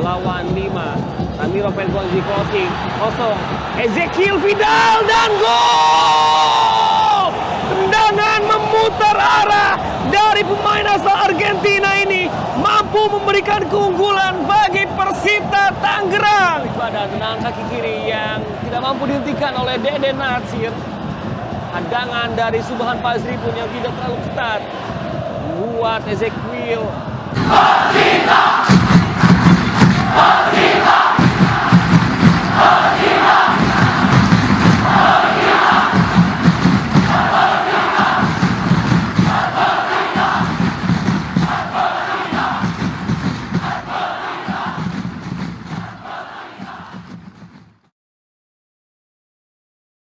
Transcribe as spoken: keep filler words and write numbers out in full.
lawan lima. Ramiro Pengonzi closing, kosong. Ezequiel Vidal dan gol! Tendangan memutar arah dari pemain asal Argentina ini mampu memberikan keunggulan bagi Persita Tangerang. Tendangan kaki kiri yang tidak mampu dihentikan oleh Dede Nasir. Tendangan dari Subhan Fazri pun yang tidak terlalu ketat buat Ezequiel. Persita!